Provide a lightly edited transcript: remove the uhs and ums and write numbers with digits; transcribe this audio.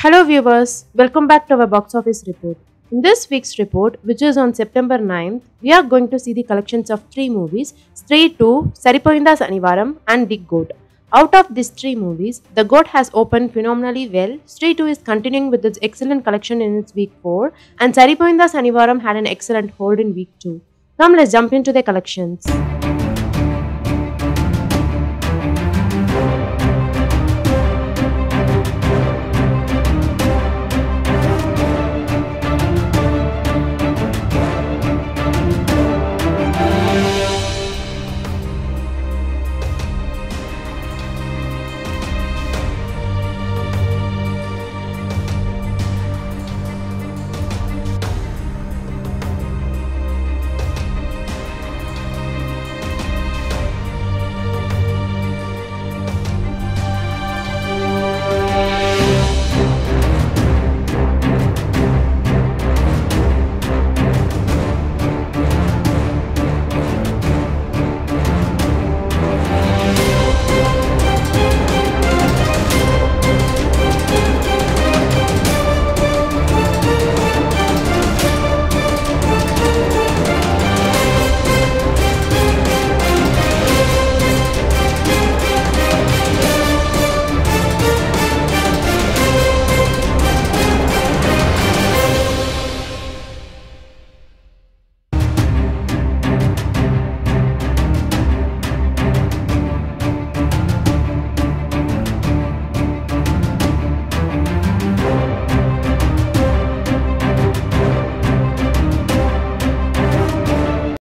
Hello viewers, welcome back to our box office report. In this week's report, which is on September 9th, we are going to see the collections of three movies, Stree 2, Saripodha Sanivaram and The Goat. Out of these three movies, The Goat has opened phenomenally well, Stree 2 is continuing with its excellent collection in its week 4 and Saripodha Sanivaram had an excellent hold in week 2. Now let's jump into the collections.